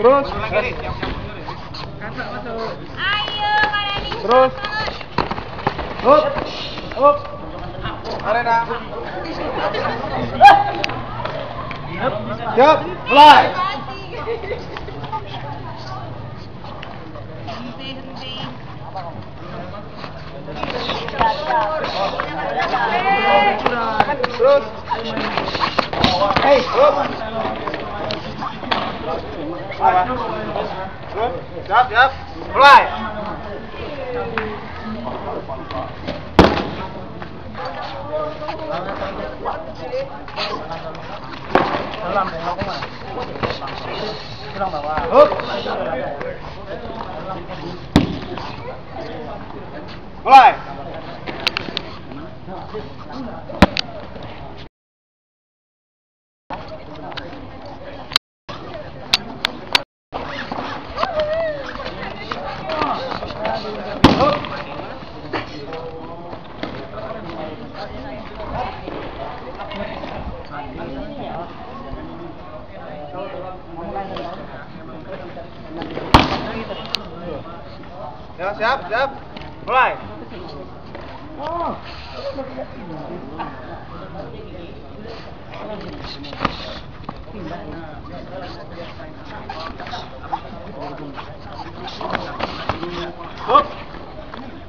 Terus ayo terus up up arena siap mulai terus hey up siap mulai dalam belok mas kurang bawah up mulai siap mulai up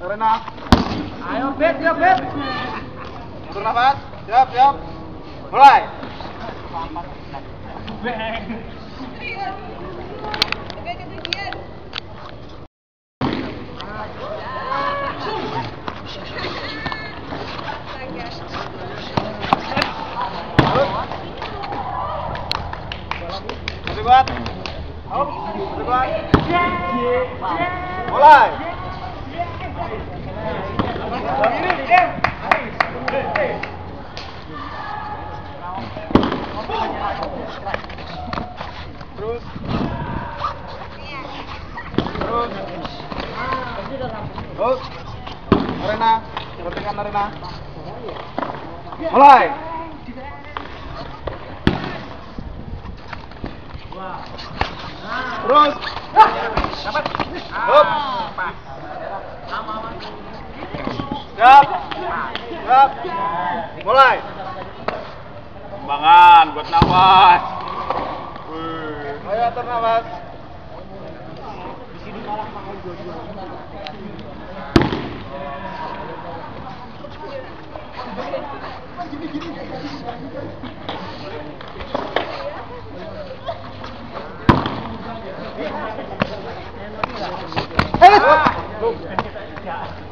arena ayo bet atur nafas siap mulai buat, hop, buat, mulai. Terus, arena, perhatikan arena, mulai. Terus dapat hop pas siap mulai kembangan buat nafas ayo atur nafas di sini malah makan dua-dua Hey!